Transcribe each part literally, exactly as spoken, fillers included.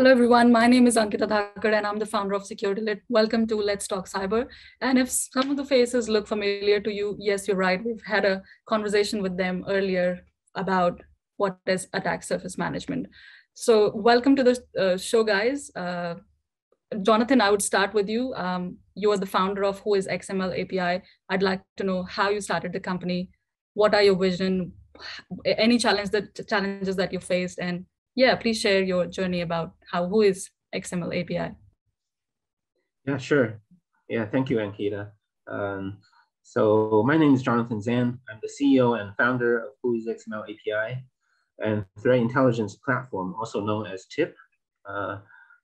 Hello, everyone. My name is Ankita Dhakar, and I'm the founder of Security Lit. Welcome to Let's Talk Cyber. And if some of the faces look familiar to you, yes, you're right. We've had a conversation with them earlier about what is attack surface management. So welcome to the uh, show, guys. Uh, Jonathan, I would start with you. Um, you are the founder of Who is X M L A P I. I'd like to know how you started the company. What are your vision? Any challenge that, challenges that you faced? And yeah, please share your journey about how Who is X M L A P I. Yeah, sure. Yeah, thank you, Ankita. Um, so my name is Jonathan Zhang. I'm the C E O and founder of Who is X M L A P I and Threat Intelligence Platform, also known as TIP. Uh,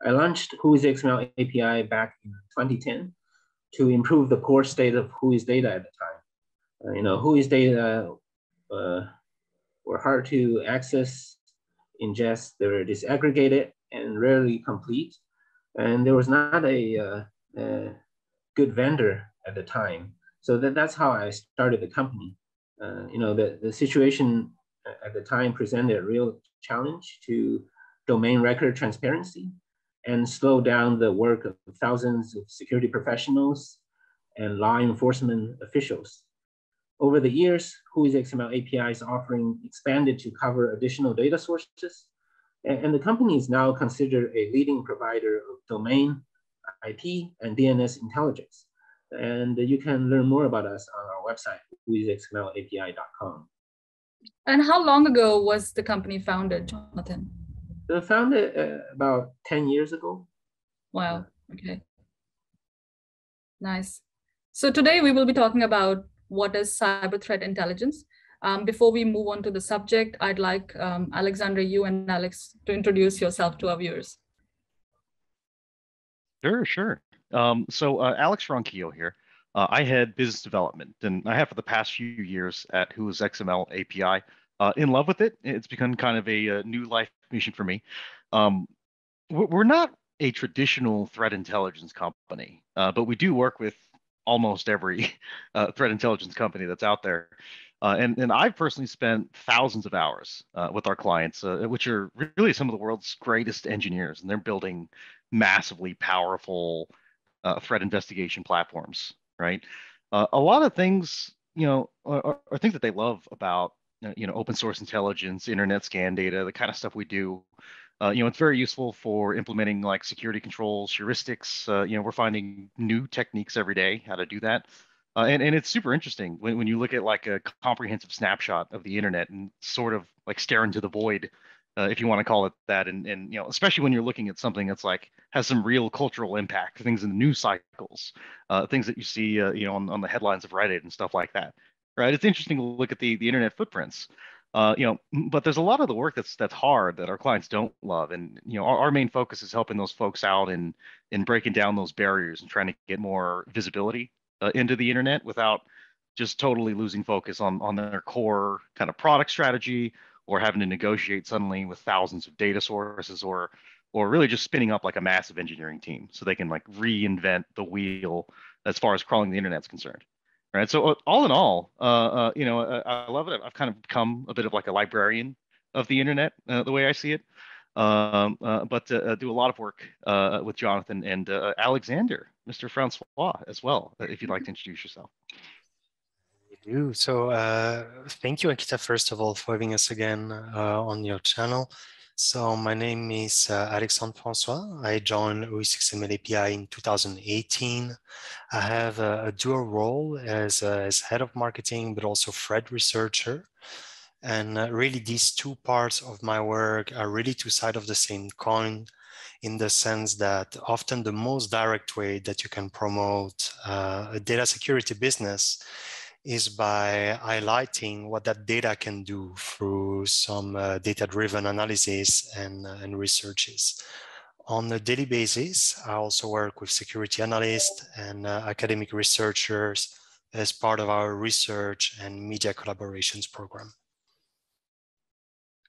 I launched Who is X M L A P I back in twenty ten to improve the core state of Whois data at the time. Uh, you know, Whois data uh, were hard to access, ingest, they were disaggregated and rarely complete. And there was not a, uh, a good vendor at the time. So that, that's how I started the company. Uh, you know, the, the situation at the time presented a real challenge to domain record transparency and slowed down the work of thousands of security professionals and law enforcement officials. Over the years, Who is X M L A P I's offering expanded to cover additional data sources, and the company is now considered a leading provider of domain, I P, and D N S intelligence. And you can learn more about us on our website, who is X M L A P I dot com. And how long ago was the company founded, Jonathan? It was founded uh, about ten years ago. Wow, okay. Nice. So today we will be talking about what is cyber threat intelligence. Um, before we move on to the subject, I'd like um, Alexandre, you and Alex to introduce yourself to our viewers. Sure, sure. Um, so uh, Alex Ronquillo here. Uh, I head business development, and I have for the past few years at Who is X M L A P I. Uh, in love with it. It's become kind of a, a new life mission for me. Um, we're not a traditional threat intelligence company, uh, but we do work with almost every uh, threat intelligence company that's out there. Uh, and, and I've personally spent thousands of hours uh, with our clients, uh, which are really some of the world's greatest engineers, and they're building massively powerful uh, threat investigation platforms, right? Uh, a lot of things, you know, are, are things that they love about, you know, open source intelligence, internet scan data, the kind of stuff we do. Uh, you know, it's very useful for implementing like security controls, heuristics. Uh, you know, we're finding new techniques every day how to do that. Uh, and, and it's super interesting when, when you look at like a comprehensive snapshot of the internet and sort of like stare into the void, uh, if you want to call it that. And, and, you know, especially when you're looking at something that's like has some real cultural impact, things in the news cycles, uh, things that you see, uh, you know, on, on the headlines of Reddit and stuff like that. Right. It's interesting to look at the, the internet footprints. Uh, you know, but there's a lot of the work that's that's hard that our clients don't love, and you know, our, our main focus is helping those folks out and and breaking down those barriers and trying to get more visibility uh, into the internet without just totally losing focus on on their core kind of product strategy or having to negotiate suddenly with thousands of data sources or or really just spinning up like a massive engineering team so they can like reinvent the wheel as far as crawling the internet's concerned. Right. So all in all, uh, uh, you know, I, I love it. I've kind of become a bit of like a librarian of the internet, uh, the way I see it. Um, uh, but uh, do a lot of work uh, with Jonathan and uh, Alexandre, Mister François, as well, if you'd like to introduce yourself. I do. So uh, thank you, Ankita, first of all, for having us again uh, on your channel. So my name is uh, Alexandre François. I joined Who is X M L A P I in two thousand eighteen. I have a, a dual role as, uh, as head of marketing, but also threat researcher. And uh, really these two parts of my work are really two sides of the same coin, in the sense that often the most direct way that you can promote uh, a data security business is by highlighting what that data can do through some uh, data-driven analysis and, uh, and researches. On a daily basis, I also work with security analysts and uh, academic researchers as part of our research and media collaborations program.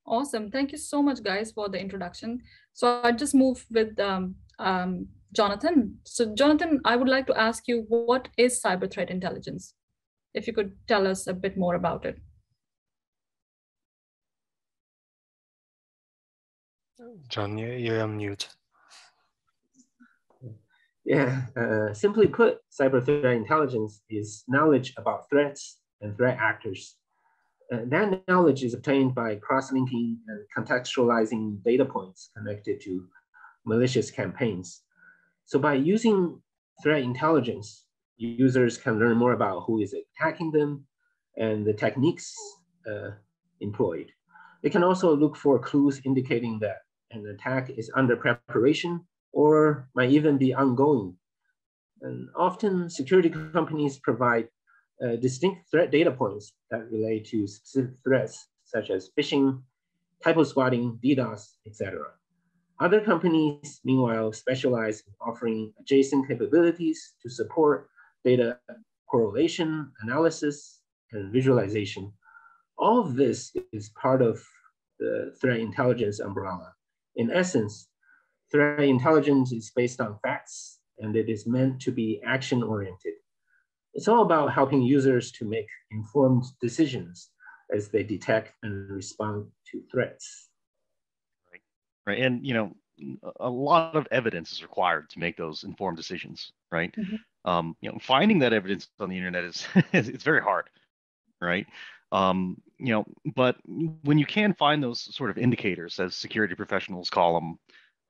Awesome. Thank you so much, guys, for the introduction. So I'll just move with um, um, Jonathan. So Jonathan, I would like to ask you, what is cyber threat intelligence? If you could tell us a bit more about it. John, you're on mute. Yeah, uh, simply put, cyber threat intelligence is knowledge about threats and threat actors. Uh, that knowledge is obtained by cross-linking and contextualizing data points connected to malicious campaigns. So by using threat intelligence, users can learn more about who is attacking them and the techniques uh, employed. They can also look for clues indicating that an attack is under preparation or might even be ongoing. And often security companies provide Uh, distinct threat data points that relate to specific threats, such as phishing, typo squatting, DDoS, et cetera. Other companies, meanwhile, specialize in offering adjacent capabilities to support data correlation, analysis, and visualization. All of this is part of the threat intelligence umbrella. In essence, threat intelligence is based on facts, and it is meant to be action-oriented. It's all about helping users to make informed decisions as they detect and respond to threats. Right, right. And you know, a lot of evidence is required to make those informed decisions, right? Mm-hmm. Um, you know, finding that evidence on the internet is it's very hard, right? Um, you know, but when you can find those sort of indicators, as security professionals call them,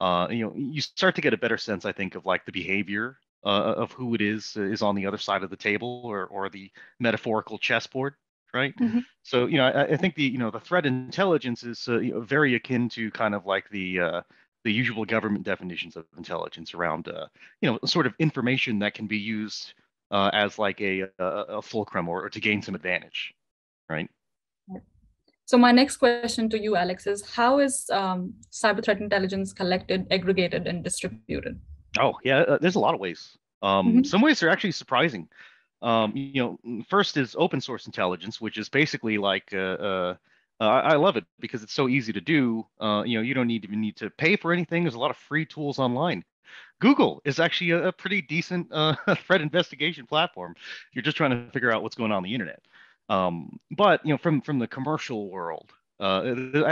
uh, you know, you start to get a better sense, I think, of like the behavior Uh, of who it is is on the other side of the table or or the metaphorical chessboard, right? Mm-hmm. So you know, I, I think the you know the threat intelligence is uh, you know, very akin to kind of like the uh, the usual government definitions of intelligence around uh, you know sort of information that can be used uh, as like a a, a fulcrum or, or to gain some advantage, right? So my next question to you, Alex, is how is um, cyber threat intelligence collected, aggregated, and distributed? Oh, yeah, uh, there's a lot of ways. Um, mm-hmm. Some ways are actually surprising. Um, you know, first is open source intelligence, which is basically like, uh, uh, I, I love it because it's so easy to do. Uh, you know, you don't need to, need to pay for anything. There's a lot of free tools online. Google is actually a, a pretty decent uh, threat investigation platform. You're just trying to figure out what's going on, on the internet. Um, but, you know, from, from the commercial world, uh,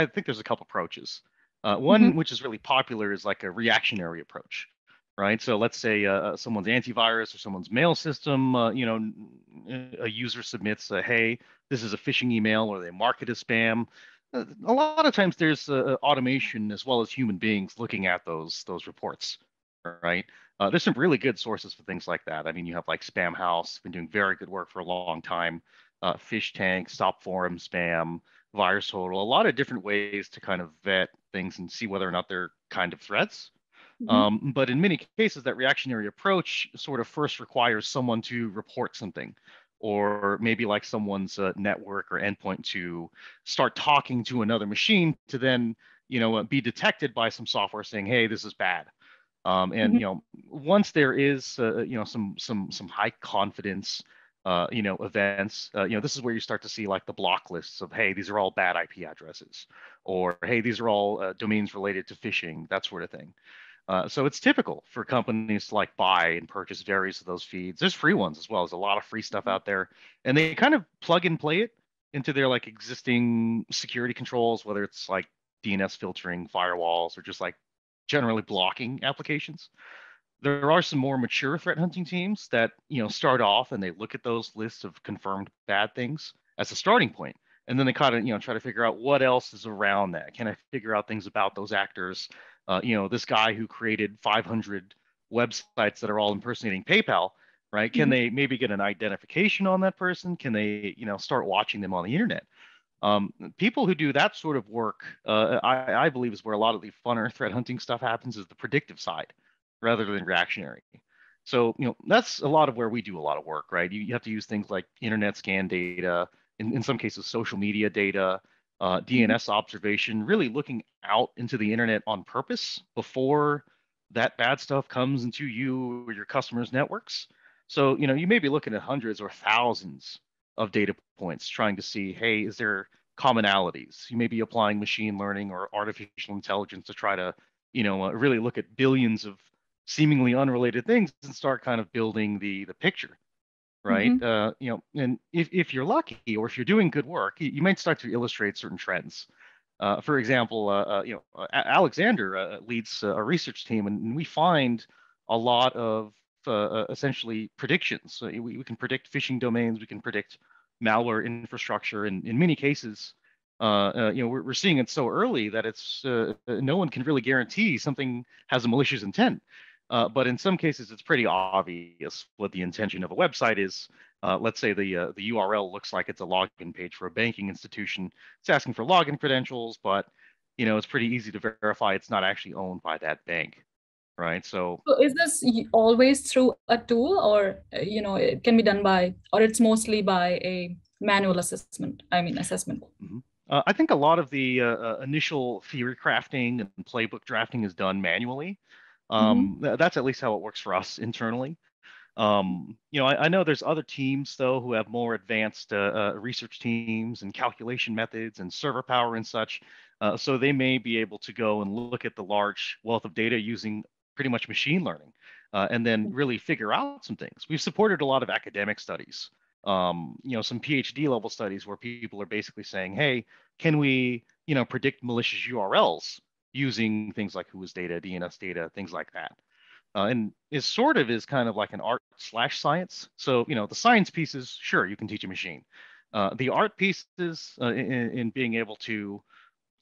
I think there's a couple approaches. Uh, one, mm-hmm. which is really popular, is like a reactionary approach. Right, so let's say uh, someone's antivirus or someone's mail system, uh, you know, a user submits, a, hey, this is a phishing email, or they mark it as spam. Uh, a lot of times there's uh, automation as well as human beings looking at those those reports, right? Uh, there's some really good sources for things like that. I mean, you have like Spamhaus, been doing very good work for a long time, uh, Fish Tank, StopForumSpam, VirusTotal, a lot of different ways to kind of vet things and see whether or not they're kind of threats. Mm-hmm. Um, but in many cases, that reactionary approach sort of first requires someone to report something, or maybe like someone's uh, network or endpoint to start talking to another machine to then, you know, uh, be detected by some software saying, hey, this is bad. Um, and, mm-hmm. you know, once there is, uh, you know, some some some high confidence, uh, you know, events, uh, you know, this is where you start to see like the block lists of, hey, these are all bad I P addresses, or, hey, these are all uh, domains related to phishing, that sort of thing. Uh, so it's typical for companies to like buy and purchase various of those feeds. There's free ones as well. There's a lot of free stuff out there. And they kind of plug and play it into their like existing security controls, whether it's like D N S filtering, firewalls, or just like generally blocking applications. There are some more mature threat hunting teams that, you know, start off and they look at those lists of confirmed bad things as a starting point. And then they kind of, you know, try to figure out what else is around that. Can I figure out things about those actors? Uh, you know, this guy who created five hundred websites that are all impersonating PayPal, right? Can mm-hmm. they maybe get an identification on that person? Can they, you know, start watching them on the internet? Um, people who do that sort of work, uh, I, I believe, is where a lot of the funner threat hunting stuff happens, is the predictive side rather than reactionary. So, you know, that's a lot of where we do a lot of work, right? You, you have to use things like internet scan data, in, in some cases, social media data, Uh, D N S observation, really looking out into the internet on purpose before that bad stuff comes into you or your customers' networks. So, you know, you may be looking at hundreds or thousands of data points trying to see, hey, is there commonalities? You may be applying machine learning or artificial intelligence to try to, you know, uh, really look at billions of seemingly unrelated things and start kind of building the the picture. Right. Mm-hmm. Uh, you know, and if, if you're lucky or if you're doing good work, you, you might start to illustrate certain trends. Uh, for example, uh, uh, you know, uh, Alexandre uh, leads uh, a research team, and we find a lot of uh, essentially predictions. So we, we can predict phishing domains, we can predict malware infrastructure, and in many cases, uh, uh, you know, we're, we're seeing it so early that it's uh, no one can really guarantee something has a malicious intent. Uh, but in some cases, it's pretty obvious what the intention of a website is. Uh, let's say the uh, the U R L looks like it's a login page for a banking institution. It's asking for login credentials, but you know, it's pretty easy to verify it's not actually owned by that bank, right? So, so is this always through a tool, or you know, it can be done by, or it's mostly by a manual assessment? I mean, assessment. Mm-hmm. uh, I think a lot of the uh, initial theory crafting and playbook drafting is done manually. Um, mm-hmm. That's at least how it works for us internally. Um, you know, I, I know there's other teams though who have more advanced uh, uh, research teams and calculation methods and server power and such. Uh, so they may be able to go and look at the large wealth of data using pretty much machine learning, uh, and then really figure out some things. We've supported a lot of academic studies, um, you know, some PhD level studies where people are basically saying, hey, can we, you know, predict malicious U R Ls using things like Whois data, D N S data, things like that. Uh, and it sort of is kind of like an art slash science. So, you know, the science pieces, sure, you can teach a machine. Uh, the art pieces uh, in, in being able to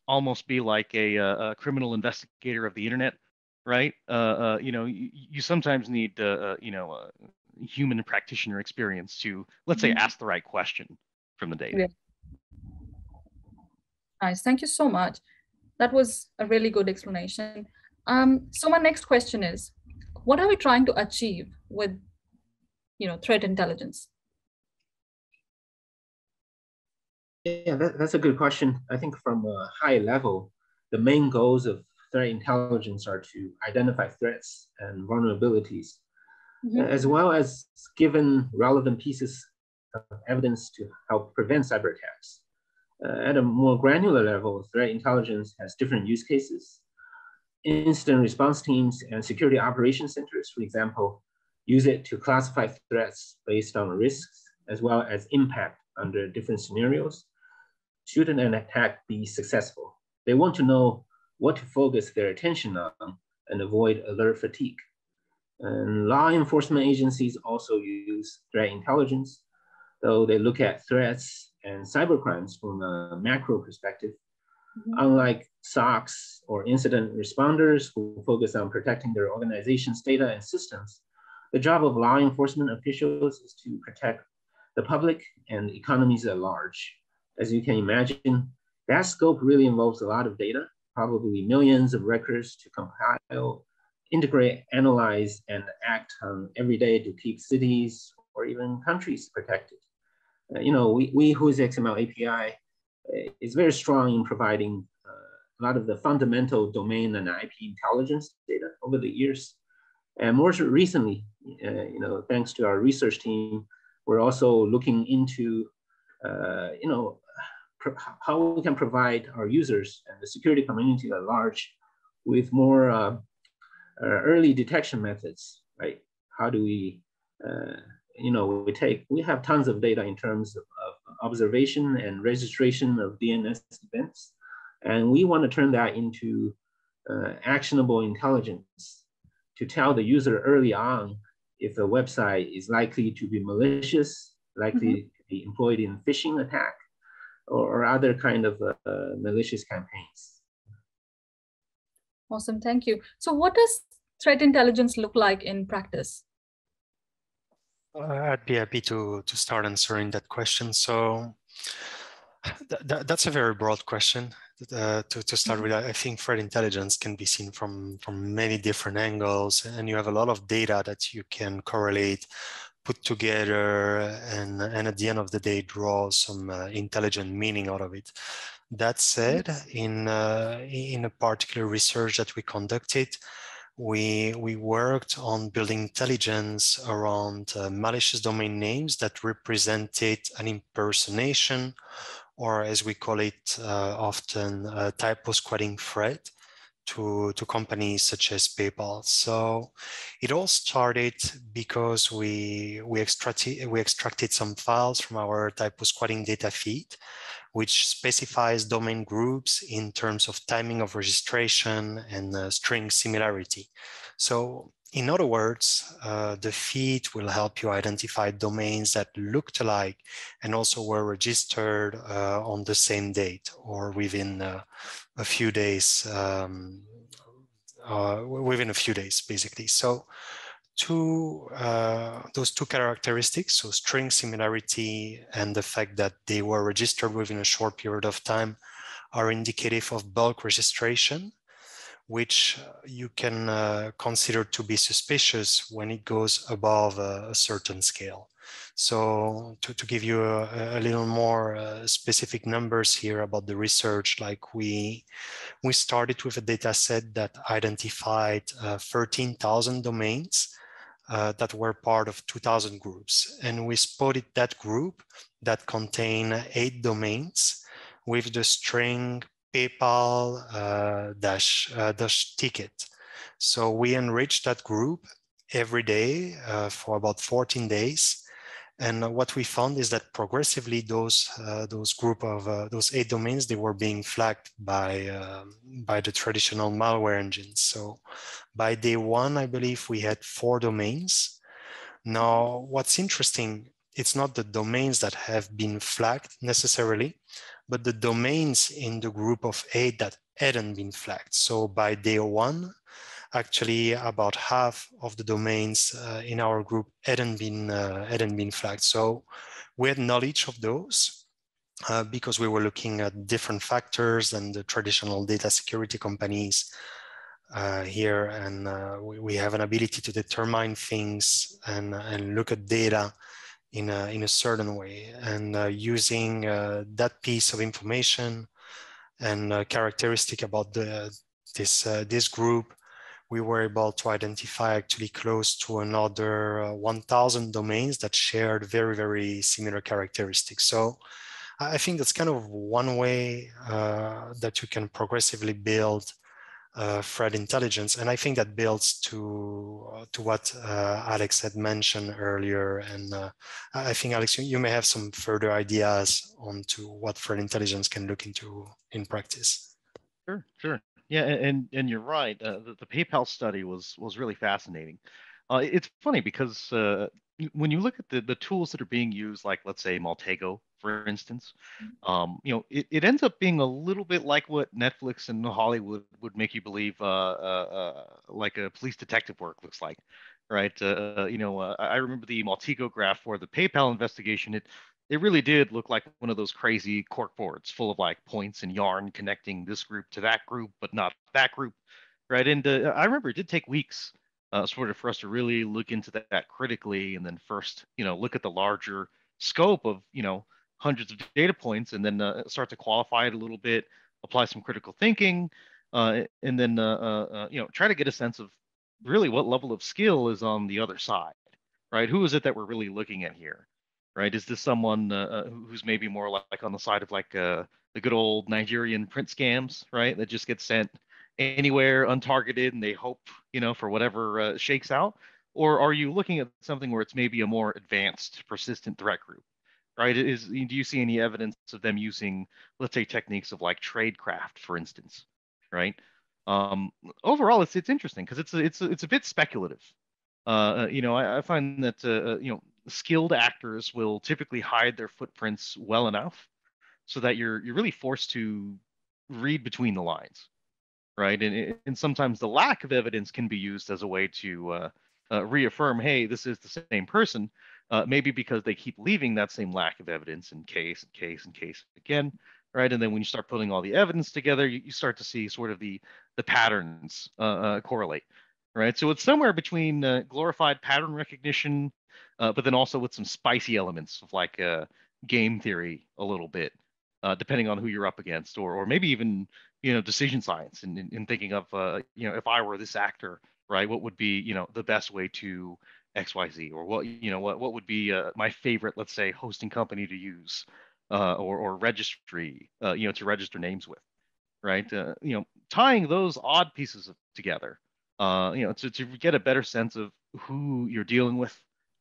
almost be like a, a criminal investigator of the internet, right? Uh, uh, you know, you, you sometimes need, uh, uh, you know, uh, human practitioner experience to, let's say, ask the right question from the data. Yeah. Nice, thank you so much. That was a really good explanation. Um, so my next question is, what are we trying to achieve with, you know, threat intelligence? Yeah, that, that's a good question. I think from a high level, the main goals of threat intelligence are to identify threats and vulnerabilities, mm-hmm. as well as given relevant pieces of evidence to help prevent cyber attacks. Uh, at a more granular level, threat intelligence has different use cases. Incident response teams and security operations centers, for example, use it to classify threats based on risks as well as impact under different scenarios. Should an attack be successful, they want to know what to focus their attention on and avoid alert fatigue. And law enforcement agencies also use threat intelligence, though they look at threats and cybercrimes from a macro perspective. Mm-hmm. Unlike S O Cs or incident responders who focus on protecting their organization's data and systems, the job of law enforcement officials is to protect the public and economies at large. As you can imagine, that scope really involves a lot of data, probably millions of records to compile, integrate, analyze, and act on every day to keep cities or even countries protected. Uh, you know, we, we WhoisXML A P I is very strong in providing uh, a lot of the fundamental domain and I P intelligence data over the years. And more recently, uh, you know, thanks to our research team, we're also looking into, uh, you know, how we can provide our users and the security community at large with more uh, uh, early detection methods, right? How do we, uh, you know, we take, we have tons of data in terms of, of observation and registration of D N S events. And we want to turn that into uh, actionable intelligence to tell the user early on if a website is likely to be malicious, likely mm-hmm. to be employed in phishing attack or, or other kind of uh, malicious campaigns. Awesome, thank you. So what does threat intelligence look like in practice? I'd be happy to, to start answering that question. So th th that's a very broad question uh, to, to start with. I think threat intelligence can be seen from, from many different angles, and you have a lot of data that you can correlate, put together, and, and at the end of the day, draw some uh, intelligent meaning out of it. That said, in, uh, in a particular research that we conducted, We, we worked on building intelligence around uh, malicious domain names that represented an impersonation, or as we call it uh, often, a typo squatting threat to, to companies such as PayPal. So it all started because we, we, extracted, we extracted some files from our typo squatting data feed, which specifies domain groups in terms of timing of registration and uh, string similarity. So In other words, uh, the feed will help you identify domains that looked alike and also were registered uh, on the same date or within uh, a few days, um, uh, within a few days, basically. So two, uh, those two characteristics, so string similarity and the fact that they were registered within a short period of time, are indicative of bulk registration, which you can uh, consider to be suspicious when it goes above a, a certain scale. So to, to give you a, a little more uh, specific numbers here about the research, like we, we started with a data set that identified uh, thirteen thousand domains uh, that were part of two thousand groups. And we spotted that group that contained eight domains with the string PayPal uh, dash, uh, dash ticket. So we enriched that group every day uh, for about fourteen days. And what we found is that progressively those uh, those group of uh, those eight domains, they were being flagged by uh, by the traditional malware engines. So by day one, I believe we had four domains. Now, what's interesting, it's not the domains that have been flagged necessarily, but the domains in the group of eight that hadn't been flagged. So by day one, actually about half of the domains uh, in our group hadn't been, uh, hadn't been flagged. So we had knowledge of those uh, because we were looking at different factors than the traditional data security companies uh, here. And uh, we, we have an ability to determine things and, and look at data in a, in a certain way, and uh, using uh, that piece of information and uh, characteristic about the, this, uh, this group, we were able to identify actually close to another uh, one thousand domains that shared very, very similar characteristics. So I think that's kind of one way uh, that you can progressively build Uh, threat intelligence, and I think that builds to uh, to what uh, Alex had mentioned earlier. And uh, I think Alex, you, you may have some further ideas on to what threat intelligence can look into in practice. Sure, sure, yeah, and and you're right. Uh, the, the PayPal study was was really fascinating. Uh, it's funny because uh, when you look at the the tools that are being used, like let's say Maltego, for instance, um, you know, it, it ends up being a little bit like what Netflix and Hollywood would make you believe, uh, uh, uh, like a police detective work looks like, right? Uh, you know, uh, I remember the Maltego graph for the PayPal investigation. It it really did look like one of those crazy cork boards full of like points and yarn connecting this group to that group, but not that group, right? And uh, I remember it did take weeks, uh, sort of, for us to really look into that, that critically, and then first, you know, look at the larger scope of, you know, hundreds of data points, and then uh, start to qualify it a little bit, apply some critical thinking, uh, and then uh, uh, you know, try to get a sense of really what level of skill is on the other side, right? Who is it that we're really looking at here, right? Is this someone uh, who's maybe more like, like on the side of like uh, the good old Nigerian print scams, right? That just gets sent anywhere untargeted, and they hope, you know, for whatever uh, shakes out. Or are you looking at something where it's maybe a more advanced, persistent threat group? Right? Is, do you see any evidence of them using, let's say, techniques of like tradecraft, for instance, right? Um, overall, it's it's interesting because it's a, it's a, it's a bit speculative. Uh, you know, I, I find that uh, you know, skilled actors will typically hide their footprints well enough so that you're you're really forced to read between the lines, right? And and sometimes the lack of evidence can be used as a way to uh, uh, reaffirm, hey, this is the same person. Uh, maybe because they keep leaving that same lack of evidence in case and case and case again, right? And then when you start putting all the evidence together, you, you start to see sort of the the patterns uh, uh, correlate, right? So it's somewhere between uh, glorified pattern recognition, uh, but then also with some spicy elements of like uh, game theory a little bit, uh, depending on who you're up against, or or maybe even, you know, decision science and in, in, in thinking of, uh, you know, if I were this actor, right, what would be, you know, the best way to X Y Z, or what, you know, what what would be uh, my favorite, let's say, hosting company to use, uh, or or registry, uh, you know, to register names with, right? Uh, you know, tying those odd pieces of, together, uh, you know, to to get a better sense of who you're dealing with,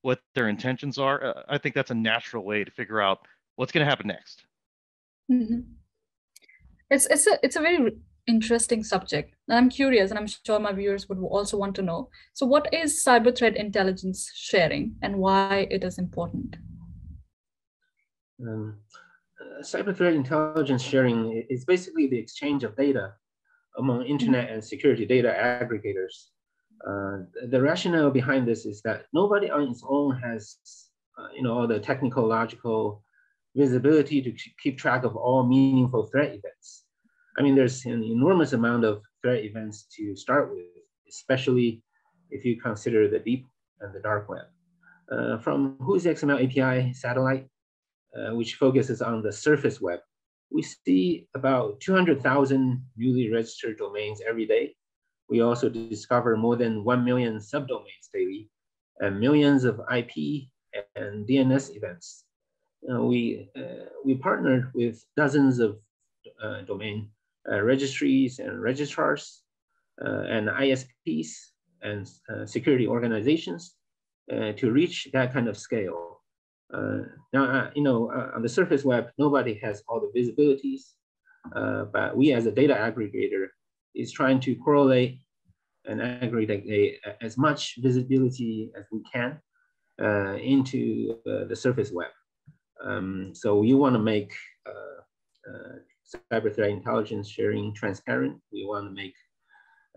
what their intentions are. Uh, I think that's a natural way to figure out what's going to happen next. Mm-hmm. It's it's a it's a very interesting subject. And I'm curious, and I'm sure my viewers would also want to know. So what is cyber threat intelligence sharing and why it is important? Um, uh, cyber threat intelligence sharing is basically the exchange of data among internet and security data aggregators. Uh, the rationale behind this is that nobody on its own has uh, you know, all the technical, logical visibility to keep track of all meaningful threat events. I mean, there's an enormous amount of threat events to start with, especially if you consider the deep and the dark web. Uh, from WhoisXML A P I satellite, uh, which focuses on the surface web, we see about two hundred thousand newly registered domains every day. We also discover more than one million subdomains daily and millions of I P and D N S events. Uh, we, uh, we partnered with dozens of uh, domain uh, registries and registrars uh, and I S Ps and uh, security organizations uh, to reach that kind of scale. Uh, now, uh, you know, uh, on the surface web, nobody has all the visibilities, uh, but we as a data aggregator is trying to correlate and aggregate a, as much visibility as we can uh, into uh, the surface web. Um, so we want to make uh, uh, cyber threat intelligence sharing transparent. We want to make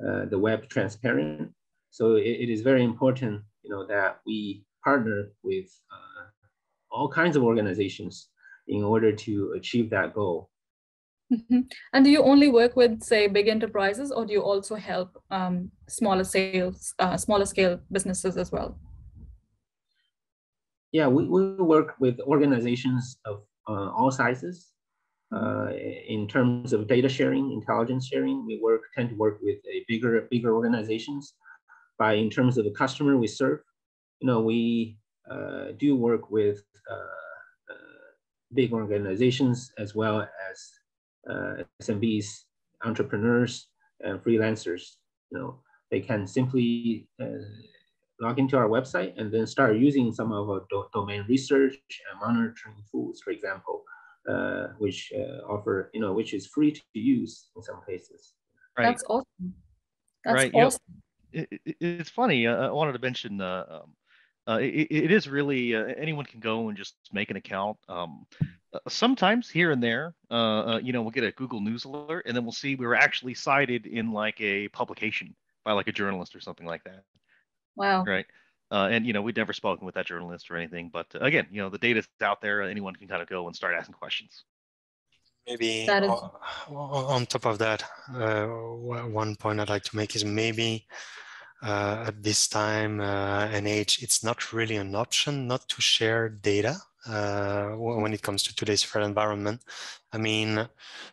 uh, the web transparent. So it, it is very important, you know, that we partner with uh, all kinds of organizations in order to achieve that goal. Mm-hmm. And do you only work with, say, big enterprises, or do you also help um, smaller sales, uh, smaller scale businesses as well? Yeah, we, we work with organizations of uh, all sizes. Uh, in terms of data sharing, intelligence sharing, we work tend to work with a bigger, bigger organizations. By in terms of the customer we serve, you know, we uh, do work with uh, uh, big organizations as well as Uh, S M Bs, entrepreneurs, and freelancers. You know, they can simply uh, log into our website and then start using some of our do domain research and monitoring tools, for example, uh, which uh, offer, you know, which is free to use in some cases. Right. That's awesome. That's right. Awesome. You know, it, it's funny. Uh, I wanted to mention. Uh, um, uh, it, it is really uh, anyone can go and just make an account. Um, Sometimes here and there, uh, uh, you know, we'll get a Google News alert, and then we'll see we were actually cited in like a publication by like a journalist or something like that. Wow. Right. Uh, and, you know, we'd never spoken with that journalist or anything. But uh, again, you know, the data's out there. Anyone can kind of go and start asking questions. Maybe that is... on, on top of that, uh, one point I'd like to make is maybe uh, at this time uh, and age, it's not really an option not to share data. Uh, when it comes to today's threat environment. I mean,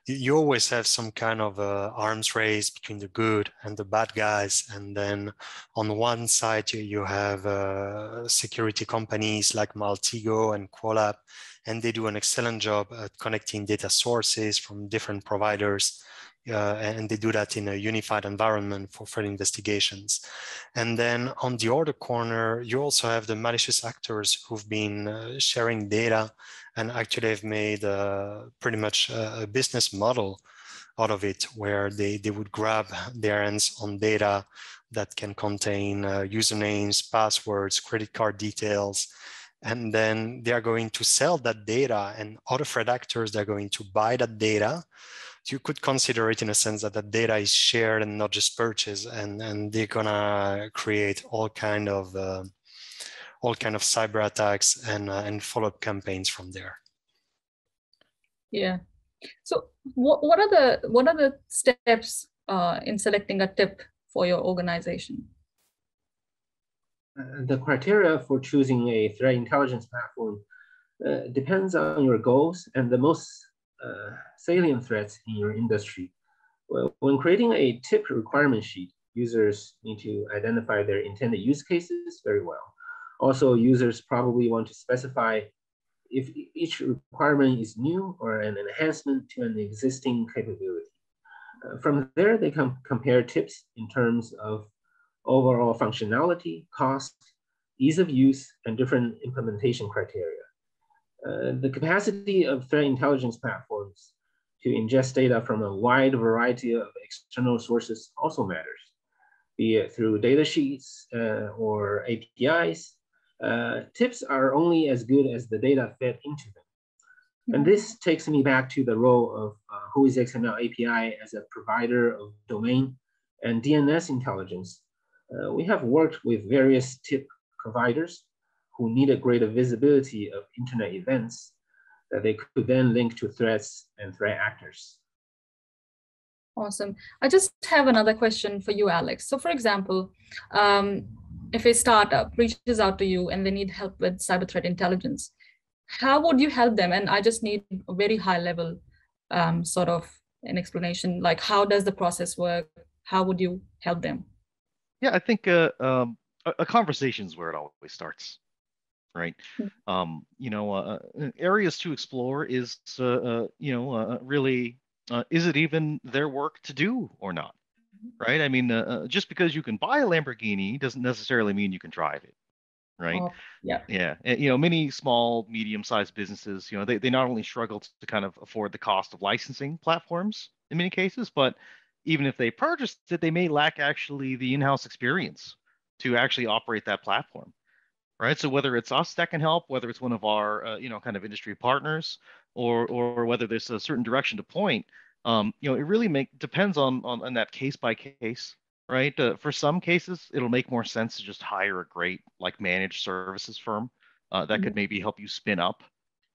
you always have some kind of uh, arms race between the good and the bad guys. And then on one side, you, you have uh, security companies like Maltego and Qualab, and they do an excellent job at connecting data sources from different providers. Uh, and they do that in a unified environment for threat investigations. And then on the other corner, you also have the malicious actors who've been uh, sharing data and actually have made uh, pretty much a business model out of it, where they, they would grab their hands on data that can contain uh, usernames, passwords, credit card details. And then they are going to sell that data, and other threat actors, they're going to buy that data. You could consider it in a sense that the data is shared and not just purchased, and, and they're gonna create all kind of uh, all kind of cyber attacks and uh, and follow up campaigns from there. Yeah. So what what are the what are the steps uh, in selecting a tip for your organization? Uh, the criteria for choosing a threat intelligence platform uh, depends on your goals and the most Uh, salient threats in your industry. Well, when creating a tip requirement sheet, users need to identify their intended use cases very well. Also, users probably want to specify if each requirement is new or an enhancement to an existing capability. Uh, from there, they can compare tips in terms of overall functionality, cost, ease of use, and different implementation criteria. Uh, the capacity of threat intelligence platforms to ingest data from a wide variety of external sources also matters, be it through data sheets uh, or A P Is. Uh, tips are only as good as the data fed into them. And this takes me back to the role of uh, WhoisXML A P I as a provider of domain and D N S intelligence. Uh, we have worked with various tip providers who needed greater visibility of internet events that they could then link to threats and threat actors. Awesome. I just have another question for you, Alex. So for example, um, if a startup reaches out to you and they need help with cyber threat intelligence, how would you help them? And I just need a very high level um, sort of an explanation, like how does the process work? How would you help them? Yeah, I think uh, um, a, a conversation is where it always starts, right? Mm-hmm. um, you know, uh, areas to explore is, uh, uh, you know, uh, really, uh, is it even their work to do or not, mm-hmm. right? I mean, uh, just because you can buy a Lamborghini doesn't necessarily mean you can drive it. Right. Oh, yeah. Yeah. And, you know, many small, medium-sized businesses, you know, they, they not only struggle to kind of afford the cost of licensing platforms in many cases, but even if they purchased it, they may lack actually the in-house experience to actually operate that platform. Right. So whether it's us that can help, whether it's one of our, uh, you know, kind of industry partners, or or whether there's a certain direction to point, um, you know, it really make, depends on, on, on that case by case. Right. Uh, for some cases, it'll make more sense to just hire a great like managed services firm uh, that mm-hmm. could maybe help you spin up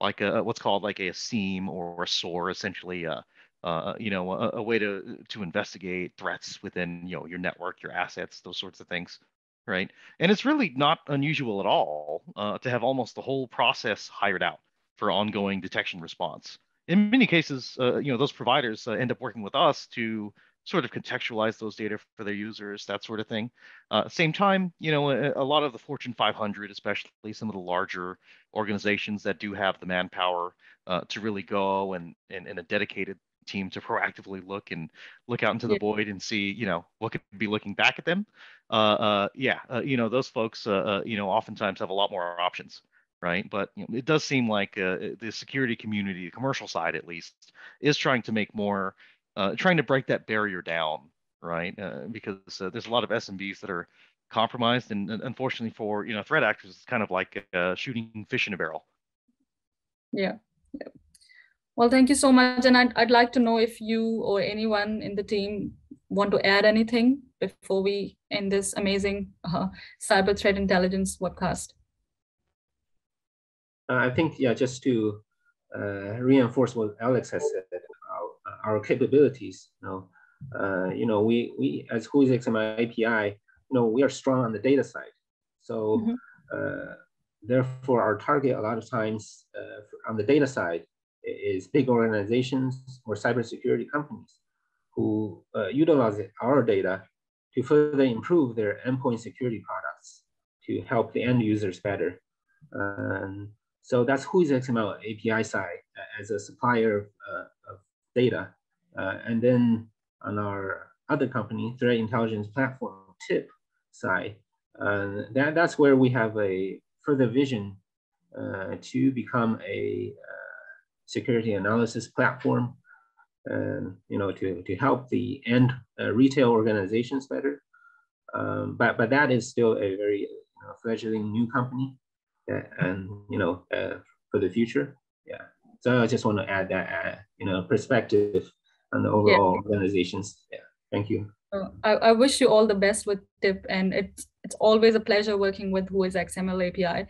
like a what's called like a SIEM or a SOAR, essentially, uh, uh, you know, a, a way to to investigate threats within, you know, your network, your assets, those sorts of things. Right. And it's really not unusual at all uh, to have almost the whole process hired out for ongoing detection response. In many cases, uh, you know, those providers uh, end up working with us to sort of contextualize those data for their users, that sort of thing. Uh, same time, you know, a, a lot of the Fortune five hundred, especially some of the larger organizations that do have the manpower uh, to really go and, and and a dedicated team to proactively look and look out into the yeah. void and see, you know, what could be looking back at them. Uh, uh, yeah, uh, you know, those folks, uh, uh, you know, oftentimes have a lot more options. Right. But you know, it does seem like uh, the security community, the commercial side, at least, is trying to make more Uh, trying to break that barrier down, right? Uh, because uh, there's a lot of S M Bs that are compromised, and, and unfortunately for you know threat actors, it's kind of like uh, shooting fish in a barrel. Yeah. yeah. Well, thank you so much, and I'd I'd like to know if you or anyone in the team want to add anything before we end this amazing uh, cyber threat intelligence webcast. Uh, I think yeah, just to uh, reinforce what Alex has said. Our capabilities, you know, uh, you know, we we as WhoisXML A P I, you know, we are strong on the data side. So, mm-hmm. uh, therefore, our target a lot of times uh, on the data side is big organizations or cybersecurity companies who uh, utilize our data to further improve their endpoint security products to help the end users better. Um, so that's WhoisXML A P I side uh, as a supplier uh, of data. Uh, and then on our other company, Threat Intelligence Platform, TIP side, uh, that, that's where we have a further vision uh, to become a uh, security analysis platform, uh, you know, to, to help the end uh, retail organizations better. Um, but, but that is still a very you know, fledgling new company uh, and, you know, uh, for the future. Yeah. So I just want to add that, uh, you know, perspective on the overall yeah. organizations. Yeah, thank you. Uh, I, I wish you all the best with TIP, and it's it's always a pleasure working with WhoisXML A P I.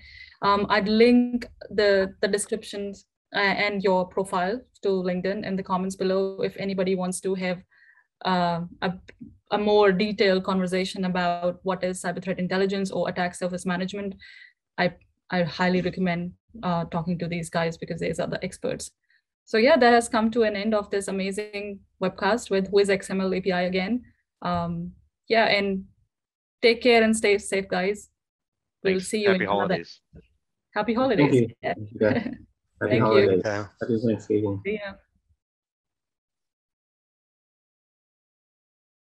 Um, I'd link the the descriptions uh, and your profile to LinkedIn and the comments below if anybody wants to have uh, a a more detailed conversation about what is cyber threat intelligence or attack surface management. I I highly recommend uh, talking to these guys because these are the experts. So yeah, that has come to an end of this amazing webcast with WhoisXML A P I again. Um, yeah, and take care and stay safe, guys. We'll Thanks. see you Happy in holidays. Another. Happy holidays. Thank you. Yeah. Thank you. Happy Thank holidays. You. Happy Thanksgiving. Yeah.